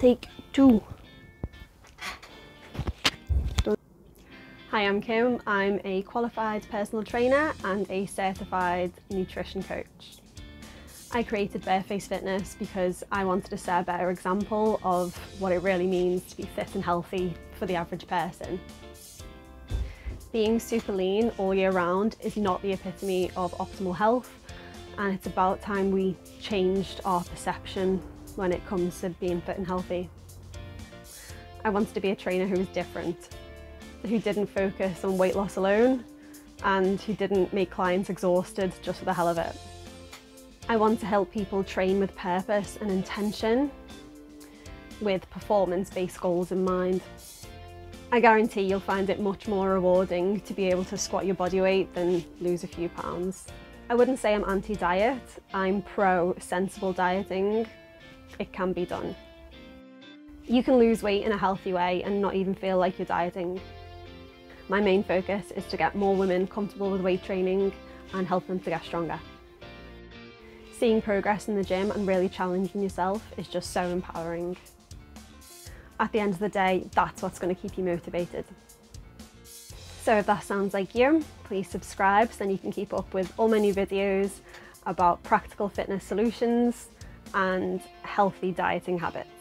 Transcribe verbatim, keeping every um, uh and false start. Take two. Hi, I'm Kim. I'm a qualified personal trainer and a certified nutrition coach. I created Barefaced Fitness because I wanted to set a better example of what it really means to be fit and healthy for the average person. Being super lean all year round is not the epitome of optimal health, and it's about time we changed our perception when it comes to being fit and healthy. I wanted to be a trainer who was different, who didn't focus on weight loss alone, and who didn't make clients exhausted just for the hell of it. I want to help people train with purpose and intention, with performance-based goals in mind. I guarantee you'll find it much more rewarding to be able to squat your body weight than lose a few pounds. I wouldn't say I'm anti-diet, I'm pro sensible dieting. It can be done. You can lose weight in a healthy way and not even feel like you're dieting. My main focus is to get more women comfortable with weight training and help them to get stronger. Seeing progress in the gym and really challenging yourself is just so empowering. At the end of the day, that's what's going to keep you motivated. So if that sounds like you, please subscribe so then you can keep up with all my new videos about practical fitness solutions and healthy dieting habits.